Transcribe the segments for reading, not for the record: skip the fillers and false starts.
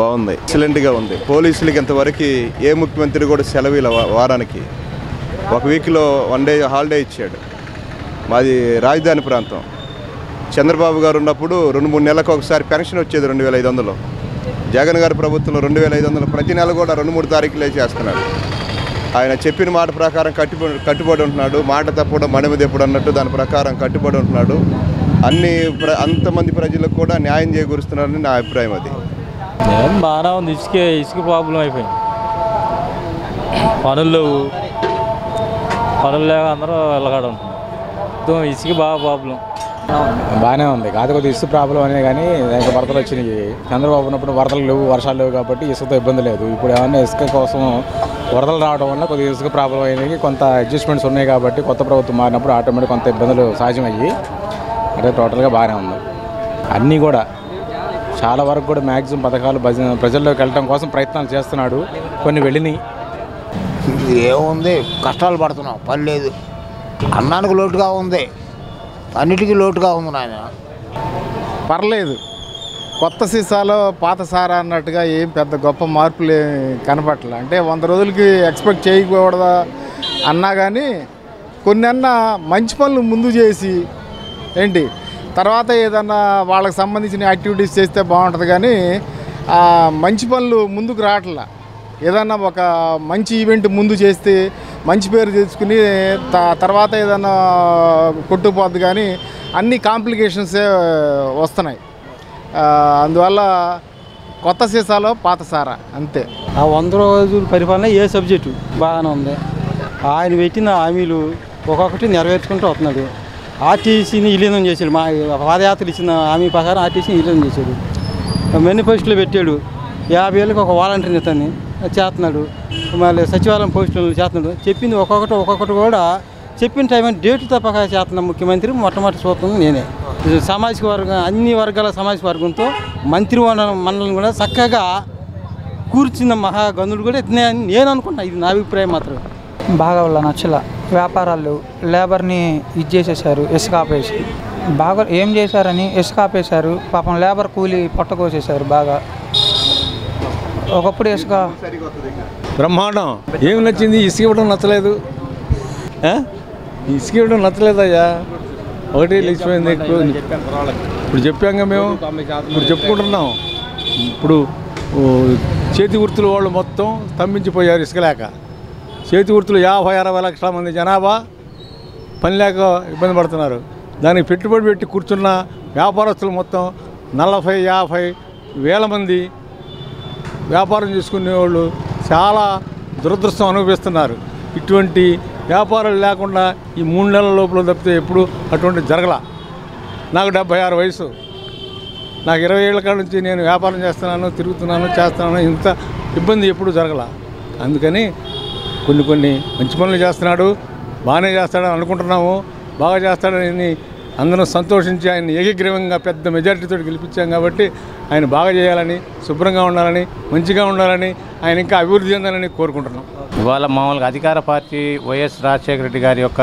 బాగుంది ఎక్సలెంట్‌గా ఉంది పోలీసులకు ఇంతవరకు ఏ ముఖ్యమంత్రి కూడా సెలవుల వారానికి ఒక వీక్లో వన్ డే హాలిడే ఇచ్చాడు మాది రాజధాని ప్రాంతం చంద్రబాబు గారు ఉన్నప్పుడు 2-3 నెలలకు ఒకసారి పెన్షన్ వచ్చేది 2500 జగన్ గారి ప్రభుత్వంలో 2500 ప్రతి నెల కూడా 2-3 తారీఖులే చేస్తున్నారు ఆయన చెప్పిన మాట ప్రకారం కట్టుబడి ఉంటున్నాడు మాట తప్పుడు మనమిది ఎప్పుడు అన్నట్టు దాని ప్రకారం కట్టుబడి ఉంటున్నాడు అన్ని అంతమంది ప్రజలకు కూడా న్యాయం చేకూరుస్తున్నారని నా అభిప్రాయం అది నేను బాగా ఉంది ఇసుక ప్రాబ్లం అయిపోయింది పనులు లేవు అందరూ వెళ్ళగాడ ఉంటుంది ఇసుక బాగా ప్రాబ్లం బాగానే ఉంది కాదు కొద్దిగా ఇసుక ప్రాబ్లం అనే కానీ ఇంకా వరదలు వచ్చినాయి చంద్రబాబు ఉన్నప్పుడు వరదలు లేవు వర్షాలు లేవు కాబట్టి ఇసుకతో ఇబ్బంది లేదు ఇప్పుడు ఏమన్నా ఇసుక కోసం వరదలు రావడం వల్ల కొద్దిగా ఇసుక ప్రాబ్లం అయినాయి కొంత అడ్జస్ట్మెంట్స్ ఉన్నాయి కాబట్టి కొత్త ప్రభుత్వం మారినప్పుడు ఆటోమేటిక్ కొంత ఇబ్బందులు సహజమయ్యి అంటే టోటల్గా బాగానే ఉంది అన్నీ కూడా చాలా వరకు కూడా మ్యాక్సిమం పథకాలు ప్రజల్లోకి వెళ్ళడం కోసం ప్రయత్నాలు చేస్తున్నాడు కొన్ని వెళ్ళినాయి ఏముంది కష్టాలు పడుతున్నాం పని లేదు అన్నానికి లోటుగా ఉంది అన్నిటికీ లోటుగా ఉంది నాయన పర్లేదు కొత్త సీసాలో పాత సారా అన్నట్టుగా ఏం పెద్ద గొప్ప మార్పులు కనపట్ల అంటే 100 రోజులకి ఎక్స్పెక్ట్ చేయకూడదా అన్నా కానీ కొన్ని అన్నా మంచి పనులు ముందు చేసి ఏంటి తర్వాత ఏదన్నా వాళ్ళకి సంబంధించిన యాక్టివిటీస్ చేస్తే బాగుంటుంది కానీ మంచి పనులు ముందుకు రావట్లా ఏదన్నా ఒక మంచి ఈవెంట్ ముందు చేస్తే మంచి పేరు తెచ్చుకుని తర్వాత ఏదన్నా కొట్టుకుపోద్ది కానీ అన్ని కాంప్లికేషన్సే వస్తున్నాయి అందువల్ల కొత్త సీసాలో పాత సారా అంతే ఆ 100 రోజుల పరిపాలన ఏ సబ్జెక్టు బాగానే ఉంది ఆయన పెట్టిన హామీలు ఒక్కొక్కటి నెరవేర్చుకుంటూ వస్తున్నాడు ఆర్టీసీని విలీనం చేశాడు మా పాదయాత్రలు ఇచ్చిన హామీ ప్రకారం ఆర్టీసీని విలీనం చేశాడు మేనిఫెస్టోలో పెట్టాడు 50 ఏళ్ళకి ఒక వాలంటీర్ ఇతన్ని చేస్తున్నాడు మళ్ళీ సచివాలయం పోస్టులను చేస్తున్నాడు చెప్పింది ఒక్కొక్కటి కూడా చెప్పిన టైం డేట్ తప్పక చేస్తున్న ముఖ్యమంత్రి మొట్టమొదటి చూస్తుంది నేనే సామాజిక వర్గం అన్ని వర్గాల సామాజిక వర్గంతో మంత్రి మండలిని కూడా చక్కగా కూర్చున్న మహాగనుడు కూడా ఇతనే అని నేను అనుకుంటున్నా ఇది నా అభిప్రాయం మాత్రం బాగా వాళ్ళ నచ్చల వ్యాపారాలు లేబర్ని ఇది చేసేసారు ఇసుక ఆపేసి బాగా ఏం చేశారని ఇసుక ఆపేశారు పాపం లేబర్ కూలీ పొట్టకోసేసారు బాగా ఒకప్పుడు ఇసుక బ్రహ్మాండం ఏం నచ్చింది ఇసుక ఇవ్వడం నచ్చలేదు ఇసుక ఇవ్వడం నచ్చలేదయ్యా ఒకటి లేచిపోయింది ఇప్పుడు చెప్పాంగా మేము ఇప్పుడు చెప్పుకుంటున్నాం ఇప్పుడు చేతి వృత్తుల వాళ్ళు మొత్తం స్తంభించిపోయారు ఇసుక లేక చేతి వృత్తులు 50-60 లక్షల మంది జనాభా పని లేక ఇబ్బంది పడుతున్నారు దానికి పెట్టుబడి పెట్టి కూర్చున్న వ్యాపారస్తులు మొత్తం 40-50 వేల మంది వ్యాపారం చేసుకునేవాళ్ళు చాలా దురదృష్టం అనుభవిస్తున్నారు ఇటువంటి వ్యాపారాలు లేకుండా ఈ 3 నెలల లోపల తప్పితే ఎప్పుడు అటువంటి జరగల నాకు 76 వయసు నాకు 20 ఏళ్ళ కాడ నుంచి నేను వ్యాపారం చేస్తున్నాను తిరుగుతున్నాను చేస్తున్నాను ఇంత ఇబ్బంది ఎప్పుడు జరగల అందుకని కొన్ని మంచి పనులు చేస్తున్నాడు బాగానే చేస్తాడని అనుకుంటున్నాము బాగా చేస్తాడని అందరం సంతోషించి ఆయన ఏకగ్రీవంగా పెద్ద మెజారిటీతో గెలిపించాం కాబట్టి ఆయన బాగా చేయాలని శుభ్రంగా ఉండాలని మంచిగా ఉండాలని ఆయన ఇంకా అభివృద్ధి చెందాలని కోరుకుంటున్నాం ఇవాళ మామూలుగా అధికార పార్టీ వైఎస్ రాజశేఖర రెడ్డి గారి యొక్క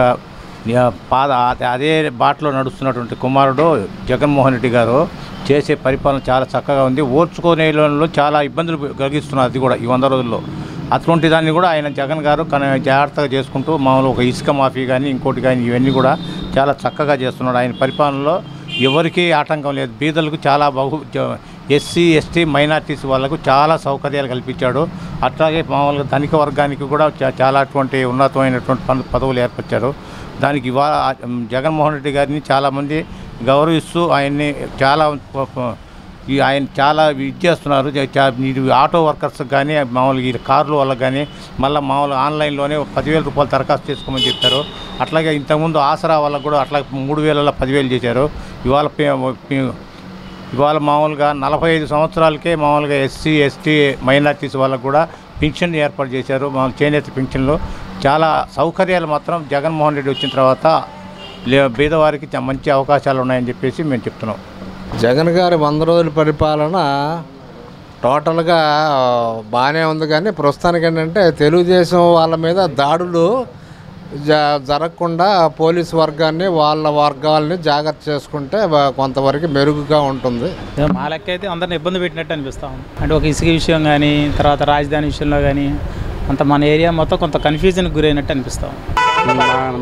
అదే బాటలో నడుస్తున్నటువంటి కుమారుడు జగన్మోహన్ రెడ్డి గారు చేసే పరిపాలన చాలా చక్కగా ఉంది ఓర్చుకోనేలో చాలా ఇబ్బందులు కలిగిస్తున్నారు అది కూడా ఈ 100 రోజుల్లో అటువంటి దాన్ని కూడా ఆయన జగన్ గారు జాగ్రత్తగా చేసుకుంటూ మామూలు ఒక ఇసుక మాఫీ కానీ ఇంకోటి కానీ ఇవన్నీ కూడా చాలా చక్కగా చేస్తున్నాడు ఆయన పరిపాలనలో ఎవరికీ ఆటంకం లేదు బీదలకు చాలా ఎస్సీ ఎస్టీ మైనార్టీస్ వాళ్ళకు చాలా సౌకర్యాలు కల్పించాడు అట్లాగే మామూలుగా ధనిక వర్గానికి కూడా చాలా అటువంటి ఉన్నతమైనటువంటి పదవులు ఏర్పరిచారు దానికి ఇవాళ జగన్మోహన్ రెడ్డి గారిని చాలామంది గౌరవిస్తూ ఆయన్ని ఆయన చాలా ఇచ్చేస్తున్నారు ఆటో వర్కర్స్ కానీ మామూలుగా ఈ కార్లు వాళ్ళకి కానీ మళ్ళీ మామూలుగా ఆన్లైన్లోనే 10,000 రూపాయలు దరఖాస్తు చేసుకోమని చెప్పారు అట్లాగే ఇంతకుముందు ఆసరా వాళ్ళకు కూడా అట్లాగే 3,000 10,000 చేశారు ఇవాళ మామూలుగా 45 సంవత్సరాలకే మామూలుగా ఎస్సీ ఎస్టీ మైనార్టీస్ వాళ్ళకు కూడా పెన్షన్ ఏర్పాటు చేశారు మామూలు చేనేత పెన్షన్లు చాలా సౌకర్యాలు మాత్రం జగన్మోహన్ రెడ్డి వచ్చిన తర్వాత బీదవారికి మంచి అవకాశాలు ఉన్నాయని చెప్పేసి మేము చెప్తున్నాం జగన్ గారి 100 రోజుల పరిపాలన టోటల్గా బాగానే ఉంది కానీ ప్రస్తుతానికి ఏంటంటే తెలుగుదేశం వాళ్ళ మీద దాడులు జరగకుండా పోలీస్ వర్గాన్ని వాళ్ళ వర్గాలని జాగ్రత్త చేసుకుంటే కొంతవరకు మెరుగుగా ఉంటుంది. మా లెక్క అయితే అందరిని ఇబ్బంది పెట్టినట్టు అనిపిస్తాం. అంటే ఒక ఇసుక విషయం కానీ, తర్వాత రాజధాని విషయంలో కానీ, అంత మన ఏరియా మొత్తం కొంత కన్ఫ్యూజన్కి గురైనట్టు అనిపిస్తాం.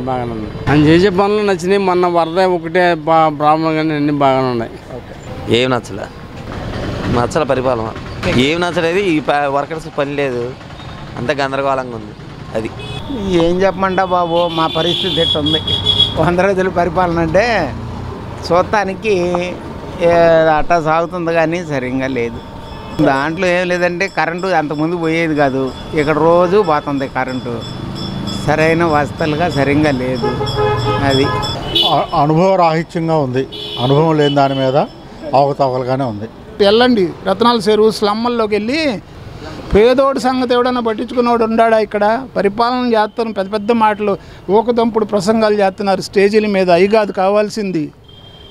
బాగానే ఉంది, ఆయన చేసే పనులు నచ్చినాయి. మొన్న వరద ఒకటే ప్రాబ్లం కానీ అన్నీ బాగానే ఉన్నాయి. ఏమి నచ్చల పరిపాలన ఏమి నచ్చలేదు. ఈ వర్కర్స్ పని లేదు, అంత గందరగోళంగా ఉంది. అది ఏం చెప్పమంటా బాబు, మా పరిస్థితి ఎట్టు ఉంది. వంద రోజుల పరిపాలన అంటే చూడటానికి అట్టా సాగుతుంది కానీ సరిగ్గా లేదు. దాంట్లో ఏం లేదంటే కరెంటు అంతకుముందు పోయేది కాదు, ఇక్కడ రోజు పోతుంది కరెంటు. సరైన వసతులుగా సరిగ్గా లేదు. అది అనుభవ రాహిత్యంగా ఉంది. అనుభవం లేని దాని మీద అవకతవకలుగానే ఉంది. వెళ్ళండి రత్నాల చెరువు స్లమ్మల్లోకి వెళ్ళి పేదోడు సంగతి ఎవడన్నా పట్టించుకున్నోడు ఉన్నాడా ఇక్కడ? పరిపాలన చేస్తాను పెద్ద పెద్ద మాటలు, ఊకదంపుడు ప్రసంగాలు చేస్తున్నారు స్టేజీల మీద. అవి కాదు కావాల్సింది.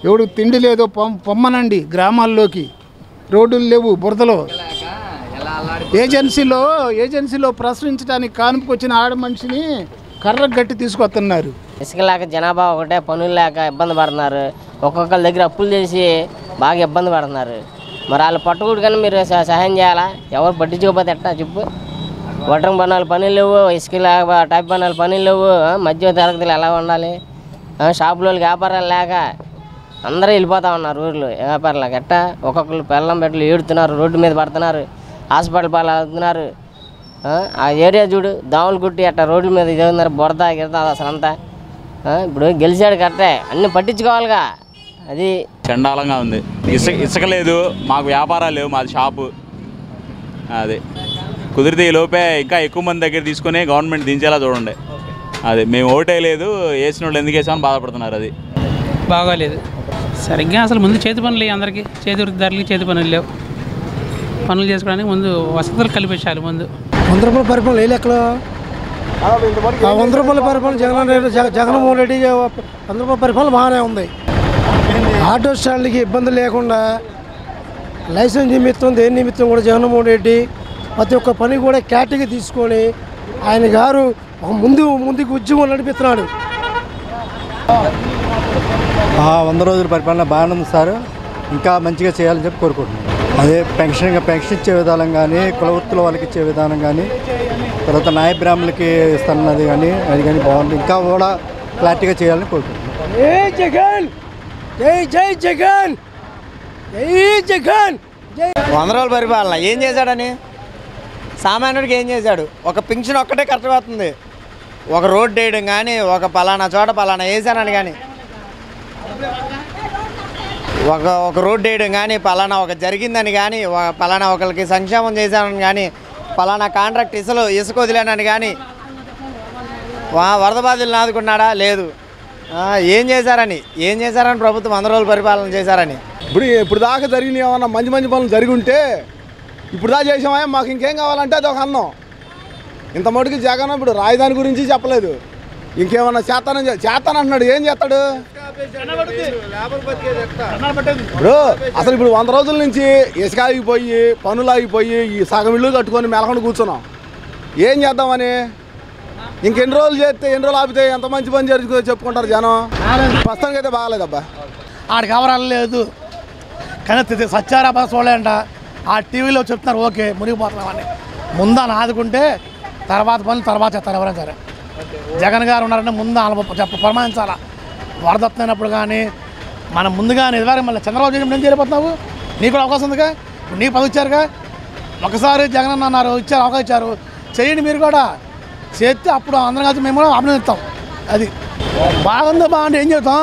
ఎవడు తిండి లేదో పొమ్మనండి గ్రామాల్లోకి. రోడ్డులు లేవు, బురదలో ఏజెన్సీలో ప్రశ్నించడానికి కానుపుకు వచ్చిన ఆడ మనిషిని కర్ర గట్టి తీసుకొస్తున్నారు. ఇసుక లేక జనాభా ఒకటే, పనులు లేక ఇబ్బంది పడుతున్నారు. ఒక్కొక్కరి దగ్గర అప్పులు చేసి బాగా ఇబ్బంది పడుతున్నారు. మరి వాళ్ళు పట్టుకుడు కానీ మీరు సహాయం చేయాలా? ఎవరు పట్టించుకోకపోతే ఎట్టా చెప్పు? వడ్రంగ్ పనులు పనులు లేవు, ఇసుక లేక టైప్ పనులు పనులు లేవు. మధ్య తరగతులు ఎలా ఉండాలి? షాపులో వ్యాపారాలు లేక అందరూ వెళ్ళిపోతూ ఉన్నారు ఊర్లో. వ్యాపారం లేక ఎట్టా? ఒక్కొక్కరు పెళ్ళం పెట్టలు ఏడుతున్నారు, రోడ్డు మీద పడుతున్నారు, హాస్పిటల్ పాలు అవుతున్నారు. ఆ ఏరియా చూడు, దాములు కుట్టి అట్ట రోడ్డు మీద ఇది ఉన్నారు, బొరద గిరదా అసలు అంతా. ఇప్పుడు గెలిచాడు కరెక్టే, అన్నీ పట్టించుకోవాలిగా. అది చండాలంగా ఉంది. ఇసుక లేదు, మాకు వ్యాపారాలు లేవు, మాది షాపు. అది కుదిరితే ఈ లోపే ఇంకా ఎక్కువ మంది దగ్గర తీసుకుని గవర్నమెంట్ దించేలా చూడండి. అది మేము ఓటే లేదు, వేసిన వాళ్ళు ఎందుకు వేసామని బాధపడుతున్నారు. అది బాగాలేదు సరిగ్గా. అసలు ముందు చేతి పనులు, అందరికీ చేతి వృత్తిదారులకి చేతి పనులు లేవు. పనులు చేసుకోవడానికి ముందు వసతులు కల్పించాలి. ముందు 100 రూపాయల పరిపాలన ఏ లెక్కలో? 100 రూపాయల పరిపాలన జగన్మోహన్ రెడ్డి 100 రూపాయల పరిపాలన బాగానే ఉంది. ఆటో స్టాండ్లకి ఇబ్బంది లేకుండా లైసెన్స్ నిమిత్తం దేని నిమిత్తం కూడా జగన్మోహన్ రెడ్డి ప్రతి ఒక్క పని కూడా క్యాటరీగా తీసుకొని ఆయన గారు ముందుకు ఉద్యమం నడిపిస్తున్నాడు. 100 రోజుల పరిపాలన బాగానే ఉంది సార్. ఇంకా మంచిగా చేయాలని చెప్పి కోరుకుంటున్నాను. అదే పెన్షన్ ఇచ్చే విధానం కానీ, కుల వృత్తుల వాళ్ళకి ఇచ్చే విధానం కానీ, తర్వాత న్యాయ బ్రాహ్మణులకి ఇస్తున్నది కానీ, అది కానీ బాగుంది. ఇంకా కూడా క్లారిటీగా చేయాలని కోరుకుంటున్నాను. జై జగన్, జై జై జగన్, జై జగన్. 100 రోజుల పరిపాలన ఏం చేశాడని? సామాన్యుడికి ఏం చేశాడు? ఒక పెన్షన్ ఒక్కటే కరెక్ట్ అవుతుంది. ఒక రోడ్డు వేయడం కానీ, ఒక పలానా చోట పలానా వేసానని కానీ, ఒక రోడ్డు వేయడం కానీ, పలానా ఒక జరిగిందని కానీ, పలానా ఒకరికి సంక్షేమం చేశానని కానీ, పలానా కాంట్రాక్ట్ ఇసుక వదిలేనని కానీ, వరద బాధితులను ఆదుకున్నాడా? లేదు. ఏం చేశారని ప్రభుత్వం 100 రోజులు పరిపాలన చేశారని? ఇప్పుడు దాకా జరిగిన ఏమన్నా మంచి మంచి పనులు జరిగి ఉంటే ఇప్పుడు దాకా చేసామా? మాకు ఇంకేం కావాలంటే అది ఒక అన్నం. ఇంత మటుకు జగన్ ఇప్పుడు రాజధాని గురించి చెప్పలేదు. ఇంకేమన్నా చేస్తాను అంటున్నాడు. ఏం చేస్తాడు ఇప్పుడు? అసలు ఇప్పుడు 100 రోజుల నుంచి ఇసుక ఆగిపోయి, పనులు ఆగిపోయి, ఈ సగం ఇళ్ళు కట్టుకొని మెలకొని కూర్చున్నాం. ఏం చేద్దామని? ఇంకెన్ని రోజులు చేస్తే, ఎన్ని రోజులు ఆపితే ఎంత మంచి పని జరుగుతుందో చెప్పుకుంటారు జనం. ప్రస్తుతానికి అయితే బాగాలేదబ్బా. ఆడికి ఎవరాలు లేదు కానీ సత్యారా చూడలేంట. ఆ టీవీలో చెప్తున్నారు ఓకే మునిగిపోతున్నామని. ముందా ఆదుకుంటే తర్వాత పనులు తర్వాత చేస్తారు ఎవరైనా సరే. జగన్ గారు ఉన్నారంటే ముందు ప్రమాణించాలా. వరదత్నప్పుడు కానీ మనం ముందుగానే ఇదివరకు మళ్ళీ చంద్రబాబు చేయడం ఏం చేరిపోతున్నావు? నీకు కూడా అవకాశం ఉందిగా, నీకు పది ఇచ్చారుగా. ఒకసారి జగన్ అన్న అన్నారు, ఇచ్చారు, అవకాశం ఇచ్చారు. చేయండి మీరు కూడా. చేస్తే అప్పుడు అందరం కలిసి మేము కూడా అభినందిస్తాం. అది బాగుందో బాగుంటే ఏం చేస్తాం?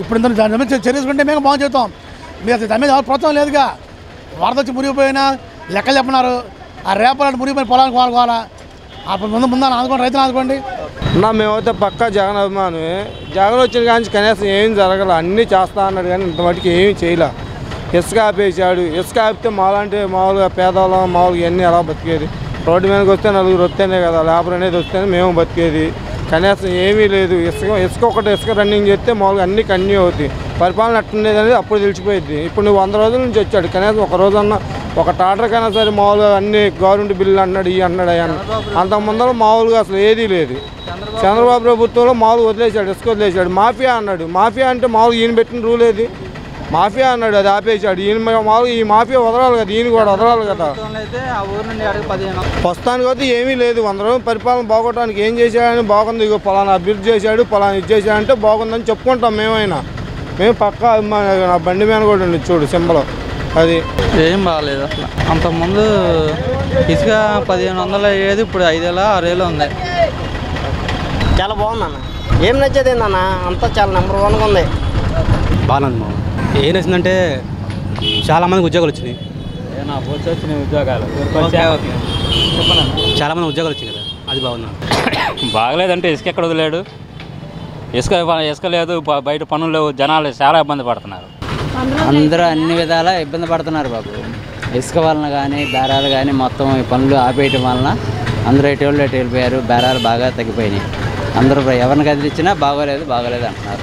ఇప్పుడు ఇంత దాని మీద చర్యకుంటే మేము బాగా చేస్తాం. మీరు దాని మీద ఎవరు ప్రోత్సాహం లేదుగా. వరద వచ్చి మురిగిపోయినా లెక్కలు చెప్పన్నారు. ఆ రేపలంటే మురిగిపోయిన పొలానికి వాడుకోవాలా? అప్పుడు ముందు ఆదుకోండి, రైతులు ఆదుకోండి. నా మేమైతే పక్కా జగన్ అభిమాని. జగన్ వచ్చిన కానీ కనీసం ఏం జరగల. అన్నీ చేస్తా అన్నాడు కానీ ఇంత మటుకు ఏమీ చేయలే. ఇసుక ఆపేసాడు. ఇసుక ఆపితే మామూలుగా పేదవాళ్ళం, మామూలుగా ఇవన్నీ ఎలా బతికేది? రోడ్డు మీదకి వస్తే నలుగురు వస్తేనే కదా, లేబర్ అనేది వస్తేనే మేము బతికేది. కనీసం ఏమీ లేదు. ఇసుక ఒకటి ఇసుక రన్నింగ్ చేస్తే మామూలుగా అన్నీ కన్యూ అవుతాయి. పరిపాలన ఎట్టుండేది అనేది అప్పుడు తెలిసిపోయింది. ఇప్పుడు నువ్వు 100 రోజుల నుంచి వచ్చాడు, కనీసం ఒక రోజన్నా ఒక టాటర్ కైనా సరే మామూలుగా అన్ని గవర్నమెంట్ బిల్లు అన్నాడు, ఈ అన్నాడు, అయ్యాను. అంత ముందర మామూలుగా అసలు ఏదీ లేదు. చంద్రబాబు ప్రభుత్వంలో మామూలు వదిలేశాడు, ఇసుక వదిలేశాడు. మాఫియా అన్నాడు. మాఫియా అంటే మామూలు ఈయన పెట్టిన రూల్ ఏది? మాఫియా అన్నాడు, అది ఆపేశాడు. ఈయన మామూలు ఈ మాఫియా వదలాలి కదా, ఈయన కూడా వదలాలి కదా. ప్రస్తుతానికి అయితే ఏమీ లేదు. 100 రోజులు పరిపాలన బాగోటానికి ఏం చేశాడని బాగుంది, ఇగో పలానా అభివృద్ధి చేశాడు, పలానా ఇది చేశాడంటే బాగుందని చెప్పుకుంటాం. మేము పక్కా బండి మీద కూడా ఉండదు చూడు సింబల్, అది ఏం బాగలేదు అసలు. అంతకుముందు ఇసుక 1500 అయ్యేది, ఇప్పుడు 5000 6000 ఉంది. చాలా బాగుంది అన్న. ఏం నచ్చేది ఏందన్న? అంతా చాలా నెంబర్ 1గా ఉంది, బాగుంది బాబు. ఏం నచ్చిందంటే చాలామందికి ఉద్యోగాలు వచ్చినాయి, ఉద్యోగాలు చాలామంది ఉద్యోగాలు వచ్చినాయి కదా, అది బాగుంది. బాగలేదంటే ఇసుక ఎక్కడ వదిలేడు, ఇసుక లేదు, బయట పనులు, జనాలు చాలా ఇబ్బంది పడుతున్నారు. అందరూ అన్ని విధాలా ఇబ్బంది పడుతున్నారు బాబు. ఇసుక వలన కానీ, బేరాలు కానీ, మొత్తం ఈ పనులు ఆపేయటం వలన అందరూ ఎటోళ్ళు ఎటు వెళ్ళిపోయారు. బేరాలు బాగా తగ్గిపోయినాయి. అందరూ ఎవరిని కదిలిచ్చినా బాగోలేదు బాగోలేదు అంటున్నారు.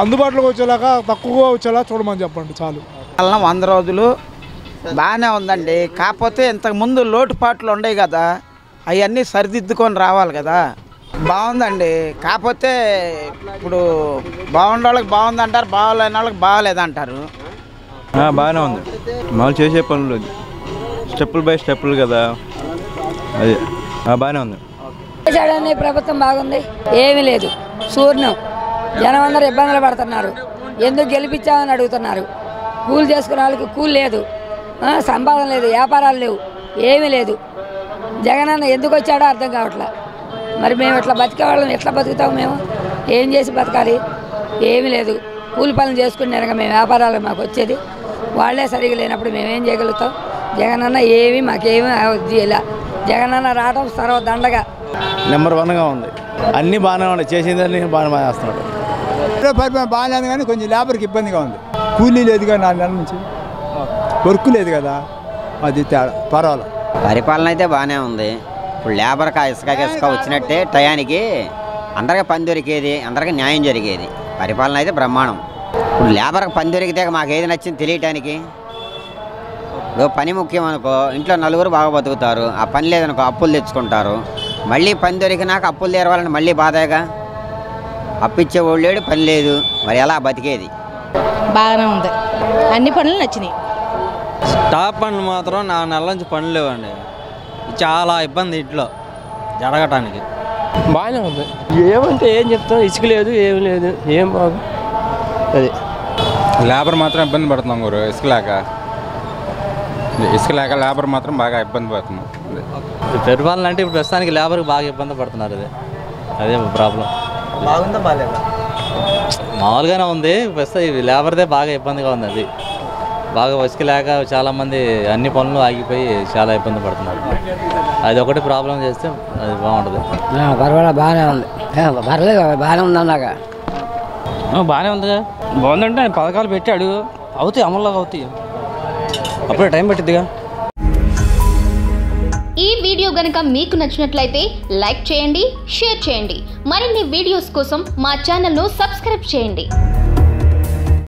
అందుబాటులోకి వచ్చేలాగా, తక్కువగా వచ్చేలా చూడమని చెప్పండి చాలు. 100 రోజులు బాగానే ఉందండి. కాకపోతే ఇంతకుముందు లోటుపాట్లు ఉండేవి కదా, అవన్నీ సరిదిద్దుకొని రావాలి కదా. బాగుందండి. కాకపోతే ఇప్పుడు బాగుండే వాళ్ళకి బాగుంది అంటారు, బాగోలేని వాళ్ళకి బాగలేదంటారు. బాగానే ఉంది. మనం చేసే పనులు స్టెప్పులు బై స్టెప్పులు కదా, అది బాగానే ఉంది. ప్రభుత్వం బాగుంది. ఏమీ లేదు, శూన్యం. జనం అందరూ ఇబ్బందులు పడుతున్నారు. ఎందుకు గెలిపించామని అడుగుతున్నారు. కూలి చేసుకునే వాళ్ళకి కూలి లేదు, సంపాదన లేదు, వ్యాపారాలు లేవు, ఏమీ లేదు. జగన్ అన్న ఎందుకు వచ్చాడో అర్థం కావట్లా. మరి మేము ఇట్లా బతికేవాళ్ళం, ఎట్లా బతుకుతాము? మేము ఏం చేసి బతకాలి? ఏమీ లేదు. కూలి పనులు చేసుకునేలాగా మేము వ్యాపారాలు మాకు వచ్చేది, వాళ్ళే సరిగా లేనప్పుడు మేమేం చేయగలుగుతాం? జగనన్న ఏమీ మాకేమీ ఇలా జగనన్న రావడం సర్వ దండగా నెంబర్ 1గా ఉంది. అన్నీ బాగానే ఉన్నాయి, చేసేదాన్ని బాగా చేస్తున్నాడు. పరిపాలన బాగానే ఉంది, కానీ కొంచెం లేబర్కి ఇబ్బందిగా ఉంది. కూలీ లేదు కదా, 4 నెలల నుంచి వర్క్ లేదు కదా, అది తేడా. పర్వాలేదు, పరిపాలన అయితే బాగానే ఉంది. ఇప్పుడు లేబర్కి ఇసుక వచ్చినట్టే, టయానికి అందరికీ పని దొరికేది, అందరికీ న్యాయం జరిగేది. పరిపాలన అయితే బ్రహ్మాండం. ఇప్పుడు లేబర్కి పని దొరికితే మాకు ఏది నచ్చింది తెలియటానికి? పని ముఖ్యం అనుకో, ఇంట్లో 4 బాగా బతుకుతారు. ఆ పని లేదనుకో అప్పులు తెచ్చుకుంటారు. మళ్ళీ పని దొరికినాక అప్పులు తీరవాలని మళ్ళీ బాధేగా. అప్పిచ్చేవాళ్ళు లేడు, పని లేదు, మరి ఎలా బతికేది? బాగానే ఉంది, అన్ని పనులు నచ్చినాయి. స్టాప్ పనులు మాత్రం 4 నెలల నుంచి పనులు లేవండి. చాలా ఇబ్బంది ఇంట్లో జరగటానికి. బాగానే ఉంది. ఏమంటే ఏం చెప్తాం, ఇసుక లేదు, ఏమి లేదు, ఏం బాగు. అది లేబర్ మాత్రం ఇబ్బంది పడుతున్నాం గురు. ఇసుక లేక లేబర్ మాత్రం బాగా ఇబ్బంది పడుతున్నాం. పెట్టుబడులు అంటే ఇప్పుడు ప్రస్తుతానికి లేబర్కి బాగా ఇబ్బంది పడుతున్నారు. అదే ప్రాబ్లం. బాగుందా బాగాలేదా? మామూలుగానే ఉంది. ప్రస్తుతం లేబర్దే బాగా ఇబ్బందిగా ఉంది. అది బాగా ఇసుక లేక చాలామంది అన్ని పనులు ఆగిపోయి చాలా ఇబ్బంది పడుతున్నారు. అది ఒకటి ప్రాబ్లం చేస్తే అది బాగుంటుంది. పర్వాలేదు, బాగానే ఉంది. పర్లేదు, బాగానే ఉంది అన్నాక బాగానే ఉంది. బాగుందంటే ఆయన పథకాలు పెట్టాడు, అవుతాయి, అమలులాగా అవుతాయి, అప్పుడే టైం పెట్టిద్దిగా. ఈ వీడియో కనుక మీకు నచ్చినట్లయితే లైక్ చేయండి, షేర్ చేయండి. మరిన్ని వీడియోస్ కోసం మా ఛానల్ను సబ్స్క్రైబ్ చేయండి.